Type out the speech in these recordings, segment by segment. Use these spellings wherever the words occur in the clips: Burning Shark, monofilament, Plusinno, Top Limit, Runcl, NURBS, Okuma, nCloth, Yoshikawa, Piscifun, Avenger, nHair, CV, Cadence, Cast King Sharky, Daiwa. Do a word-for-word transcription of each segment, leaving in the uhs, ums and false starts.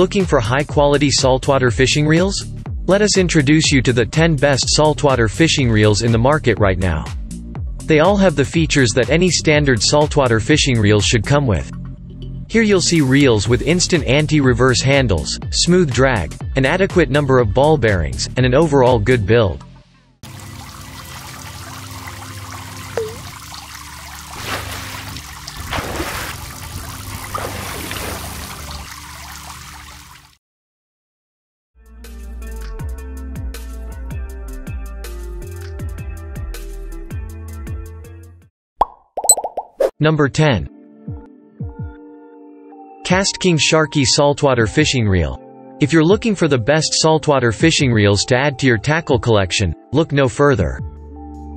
Looking for high-quality saltwater fishing reels? Let us introduce you to the ten best saltwater fishing reels in the market right now. They all have the features that any standard saltwater fishing reel should come with. Here you'll see reels with instant anti-reverse handles, smooth drag, an adequate number of ball bearings, and an overall good build. Number ten. Cast King Sharky Saltwater Fishing Reel. If you're looking for the best saltwater fishing reels to add to your tackle collection, look no further.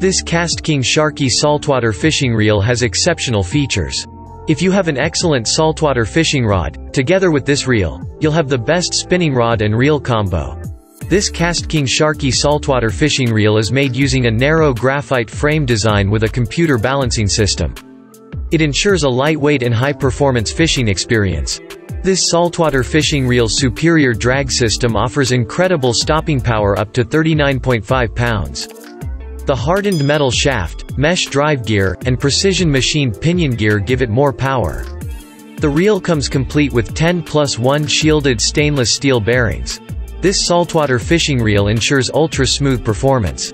This Cast King Sharky Saltwater Fishing Reel has exceptional features. If you have an excellent saltwater fishing rod, together with this reel, you'll have the best spinning rod and reel combo. This Cast King Sharky Saltwater Fishing Reel is made using a narrow graphite frame design with a computer balancing system. It ensures a lightweight and high-performance fishing experience. This saltwater fishing reel's superior drag system offers incredible stopping power up to thirty-nine point five pounds. The hardened metal shaft, mesh drive gear, and precision-machined pinion gear give it more power. The reel comes complete with ten plus one shielded stainless steel bearings. This saltwater fishing reel ensures ultra-smooth performance.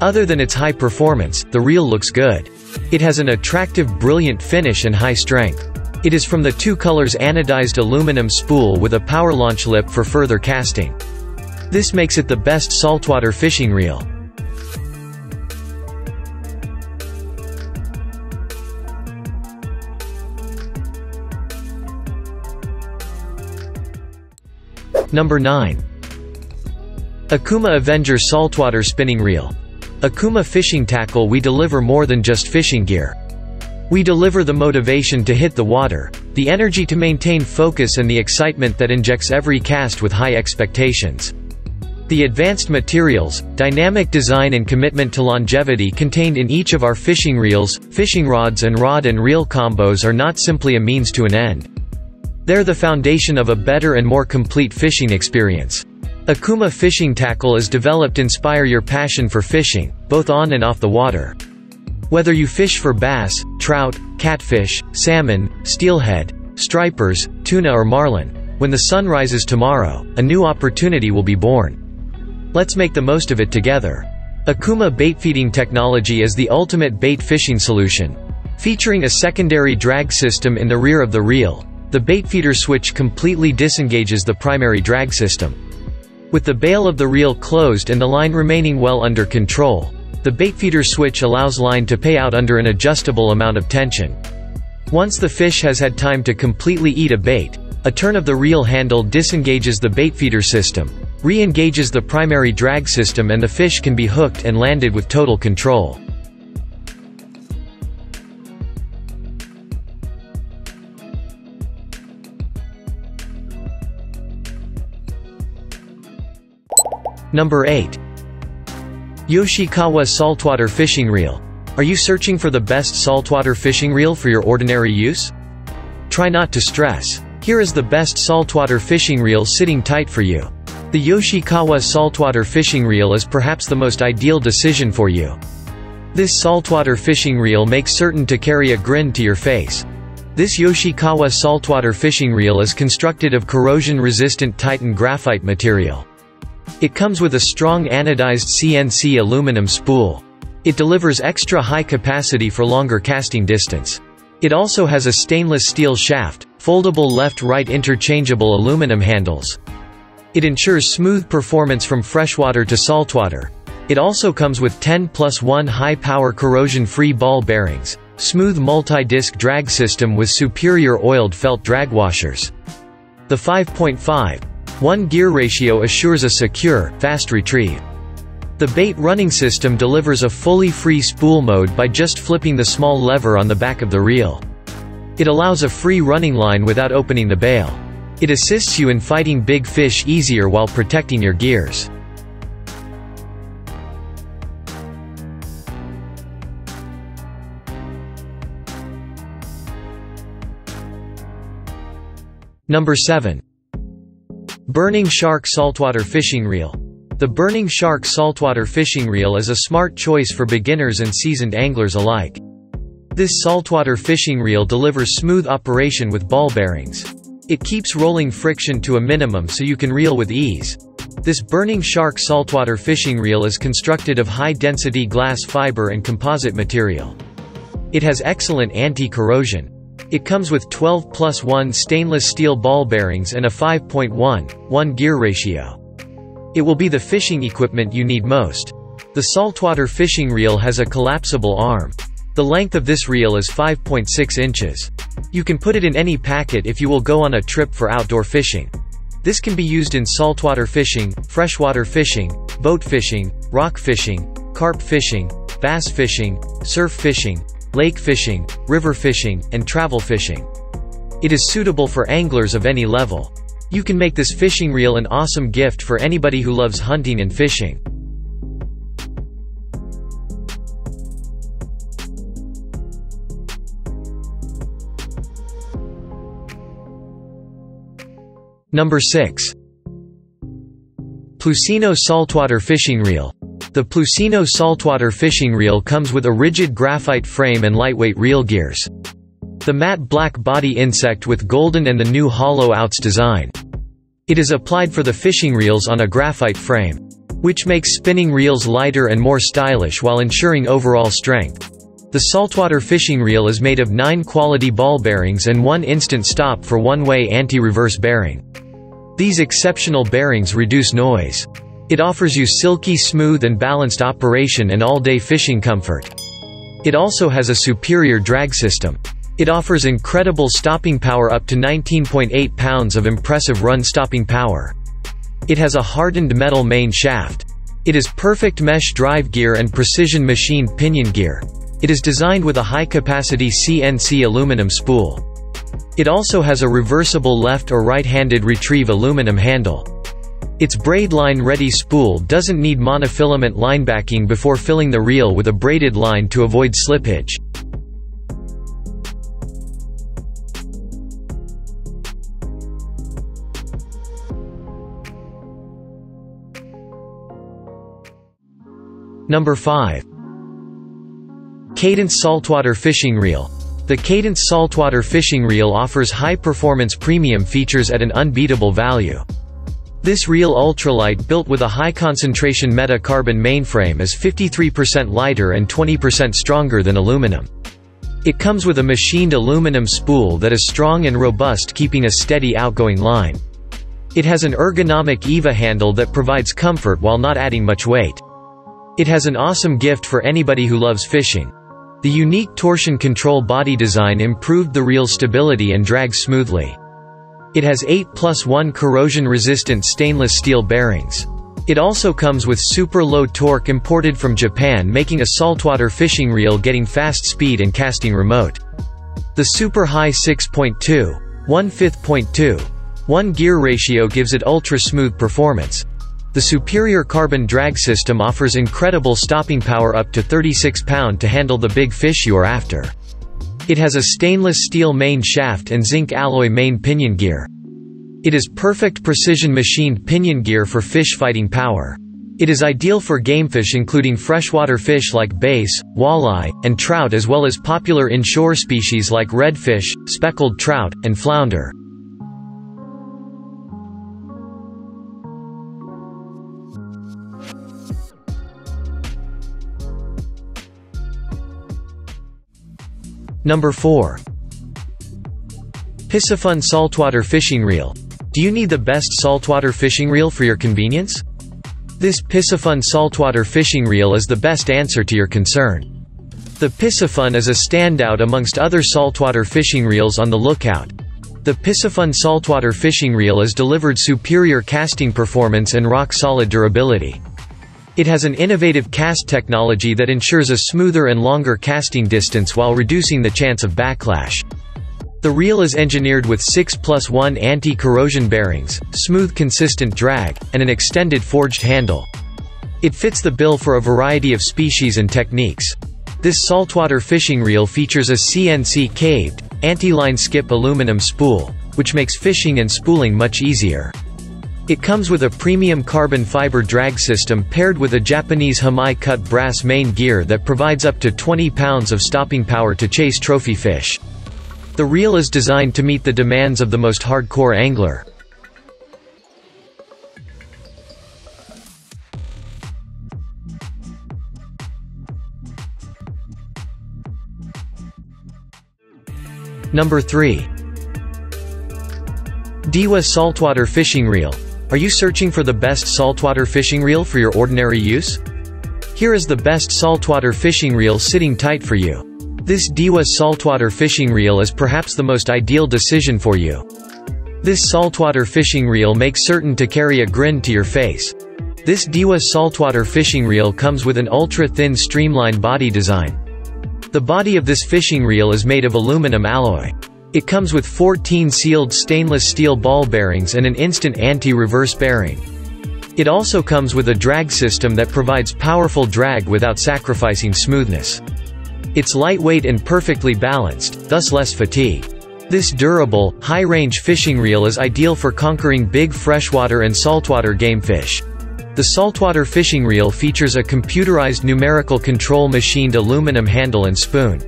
Other than its high performance, the reel looks good. It has an attractive, brilliant finish and high strength. It is from the two colors anodized aluminum spool with a power launch lip for further casting. This makes it the best saltwater fishing reel. Number nine. Okuma Avenger Saltwater Spinning Reel. Okuma Fishing Tackle. We deliver more than just fishing gear. We deliver the motivation to hit the water, the energy to maintain focus, and the excitement that injects every cast with high expectations. The advanced materials, dynamic design, and commitment to longevity contained in each of our fishing reels, fishing rods, and rod and reel combos are not simply a means to an end. They're the foundation of a better and more complete fishing experience. Okuma Fishing Tackle is developed to inspire your passion for fishing, both on and off the water. Whether you fish for bass, trout, catfish, salmon, steelhead, stripers, tuna, or marlin, when the sun rises tomorrow, a new opportunity will be born. Let's make the most of it together. Okuma Baitfeeding Technology is the ultimate bait fishing solution. Featuring a secondary drag system in the rear of the reel, the baitfeeder switch completely disengages the primary drag system. With the bail of the reel closed and the line remaining well under control, the baitfeeder switch allows line to pay out under an adjustable amount of tension. Once the fish has had time to completely eat a bait, a turn of the reel handle disengages the baitfeeder system, re-engages the primary drag system, and the fish can be hooked and landed with total control. Number eight. Yoshikawa Saltwater Fishing Reel. Are you searching for the best saltwater fishing reel for your ordinary use? Try not to stress. Here is the best saltwater fishing reel sitting tight for you. The Yoshikawa Saltwater Fishing Reel is perhaps the most ideal decision for you. This saltwater fishing reel makes certain to carry a grin to your face. This Yoshikawa Saltwater Fishing Reel is constructed of corrosion-resistant Titan graphite material. It comes with a strong anodized C N C aluminum spool. It delivers extra high capacity for longer casting distance. It also has a stainless steel shaft, foldable left-right interchangeable aluminum handles. It ensures smooth performance from freshwater to saltwater. It also comes with ten plus one high-power corrosion-free ball bearings, smooth multi-disc drag system with superior oiled felt drag washers. The five point five one gear ratio assures a secure, fast retrieve. The bait running system delivers a fully free spool mode by just flipping the small lever on the back of the reel. It allows a free running line without opening the bail. It assists you in fighting big fish easier while protecting your gears. Number seven. Burning Shark saltwater fishing reel. The Burning Shark saltwater fishing reel is a smart choice for beginners and seasoned anglers alike. This saltwater fishing reel delivers smooth operation with ball bearings. It keeps rolling friction to a minimum so you can reel with ease. This Burning Shark saltwater fishing reel is constructed of high-density glass fiber and composite material. It has excellent anti-corrosion. It comes with twelve plus one stainless steel ball bearings and a five point one one gear ratio. It will be the fishing equipment you need most. The saltwater fishing reel has a collapsible arm. The length of this reel is five point six inches. You can put it in any packet if you will go on a trip for outdoor fishing. This can be used in saltwater fishing, freshwater fishing, boat fishing, rock fishing, carp fishing, bass fishing, surf fishing, lake fishing, river fishing, and travel fishing. It is suitable for anglers of any level. You can make this fishing reel an awesome gift for anybody who loves hunting and fishing. Number six. Plusinno saltwater fishing reel. The Plusinno saltwater fishing reel comes with a rigid graphite frame and lightweight reel gears. The matte black body insect with golden and the new hollow outs design. It is applied for the fishing reels on a graphite frame, which makes spinning reels lighter and more stylish while ensuring overall strength. The saltwater fishing reel is made of nine quality ball bearings and one instant stop for one-way anti-reverse bearing. These exceptional bearings reduce noise. It offers you silky smooth and balanced operation and all-day fishing comfort. It also has a superior drag system. It offers incredible stopping power up to nineteen point eight pounds of impressive run stopping power. It has a hardened metal main shaft. It is perfect mesh drive gear and precision machined pinion gear. It is designed with a high-capacity C N C aluminum spool. It also has a reversible left or right-handed retrieve aluminum handle. Its braid line ready spool doesn't need monofilament line backing before filling the reel with a braided line to avoid slippage. Number five. Cadence saltwater fishing reel. The Cadence saltwater fishing reel offers high-performance premium features at an unbeatable value. This reel ultralight built with a high-concentration metacarbon mainframe is fifty-three percent lighter and twenty percent stronger than aluminum. It comes with a machined aluminum spool that is strong and robust, keeping a steady outgoing line. It has an ergonomic E V A handle that provides comfort while not adding much weight. It has an awesome gift for anybody who loves fishing. The unique torsion control body design improved the reel's stability and drags smoothly. It has eight plus one corrosion-resistant stainless steel bearings. It also comes with super low torque imported from Japan, making a saltwater fishing reel getting fast speed and casting remote. The super high six point two, one fifth point two, one gear ratio gives it ultra-smooth performance. The superior carbon drag system offers incredible stopping power up to thirty-six pounds to handle the big fish you are after. It has a stainless steel main shaft and zinc alloy main pinion gear. It is perfect precision machined pinion gear for fish fighting power. It is ideal for game fish including freshwater fish like bass, walleye, and trout, as well as popular inshore species like redfish, speckled trout, and flounder. Number four. Piscifun saltwater fishing reel. Do you need the best saltwater fishing reel for your convenience? This Piscifun saltwater fishing reel is the best answer to your concern. The Piscifun is a standout amongst other saltwater fishing reels on the lookout. The Piscifun saltwater fishing reel is delivered superior casting performance and rock-solid durability. It has an innovative cast technology that ensures a smoother and longer casting distance while reducing the chance of backlash. The reel is engineered with six plus one anti-corrosion bearings, smooth consistent drag, and an extended forged handle. It fits the bill for a variety of species and techniques. This saltwater fishing reel features a C N C caved, anti-line skip aluminum spool, which makes fishing and spooling much easier. It comes with a premium carbon fiber drag system paired with a Japanese hamai-cut brass main gear that provides up to twenty pounds of stopping power to chase trophy fish. The reel is designed to meet the demands of the most hardcore angler. Number three. Daiwa Saltwater Fishing Reel. Are you searching for the best saltwater fishing reel for your ordinary use? Here is the best saltwater fishing reel sitting tight for you. This Daiwa saltwater fishing reel is perhaps the most ideal decision for you. This saltwater fishing reel makes certain to carry a grin to your face. This Daiwa saltwater fishing reel comes with an ultra-thin streamlined body design. The body of this fishing reel is made of aluminum alloy. It comes with fourteen sealed stainless steel ball bearings and an instant anti-reverse bearing. It also comes with a drag system that provides powerful drag without sacrificing smoothness. It's lightweight and perfectly balanced, thus less fatigue. This durable, high-range fishing reel is ideal for conquering big freshwater and saltwater game fish. The saltwater fishing reel features a computerized numerical control machined aluminum handle and spoon.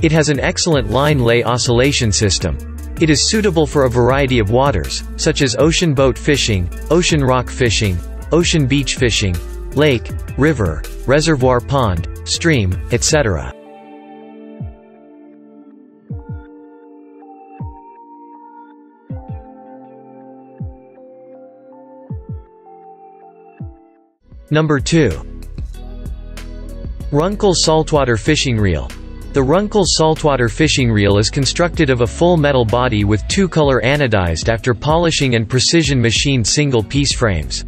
It has an excellent line-lay oscillation system. It is suitable for a variety of waters, such as ocean boat fishing, ocean rock fishing, ocean beach fishing, lake, river, reservoir pond, stream, et cetera. Number two. Runcl Saltwater Fishing Reel. The Runcl saltwater fishing reel is constructed of a full metal body with two-color anodized after polishing and precision machined single-piece frames.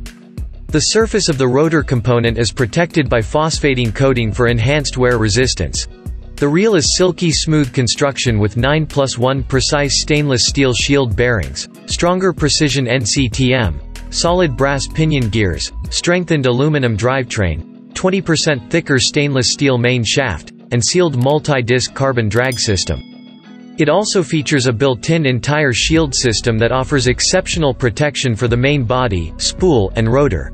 The surface of the rotor component is protected by phosphating coating for enhanced wear resistance. The reel is silky smooth construction with nine plus one precise stainless steel shield bearings, stronger precision N C T M, solid brass pinion gears, strengthened aluminum drivetrain, twenty percent thicker stainless steel main shaft, and sealed multi-disc carbon drag system. It also features a built-in entire shield system that offers exceptional protection for the main body, spool, and rotor.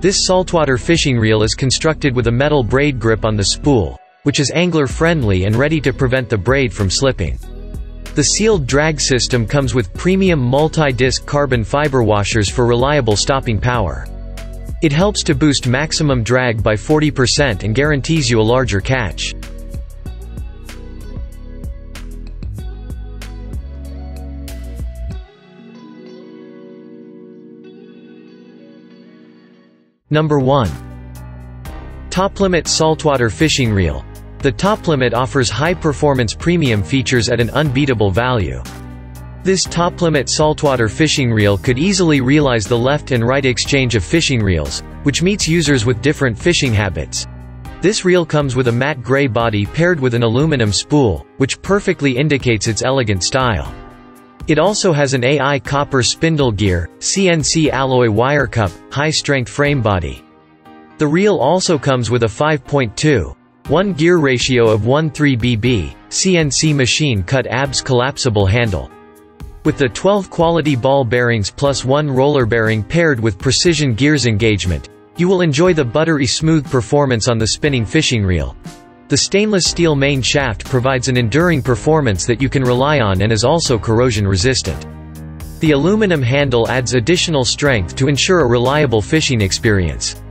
This saltwater fishing reel is constructed with a metal braid grip on the spool, which is angler-friendly and ready to prevent the braid from slipping. The sealed drag system comes with premium multi-disc carbon fiber washers for reliable stopping power. It helps to boost maximum drag by forty percent and guarantees you a larger catch. Number one. Top Limit Saltwater Fishing Reel. The Top Limit offers high-performance premium features at an unbeatable value. This Top Limit saltwater fishing reel could easily realize the left and right exchange of fishing reels, which meets users with different fishing habits. This reel comes with a matte gray body paired with an aluminum spool, which perfectly indicates its elegant style. It also has an A I copper spindle gear, C N C alloy wire cup, high-strength frame body. The reel also comes with a five point two one gear ratio of one to three B B, C N C machine-cut A B S collapsible handle. With the twelve quality ball bearings plus one roller bearing paired with precision gears engagement, you will enjoy the buttery smooth performance on the spinning fishing reel. The stainless steel main shaft provides an enduring performance that you can rely on and is also corrosion resistant. The aluminum handle adds additional strength to ensure a reliable fishing experience.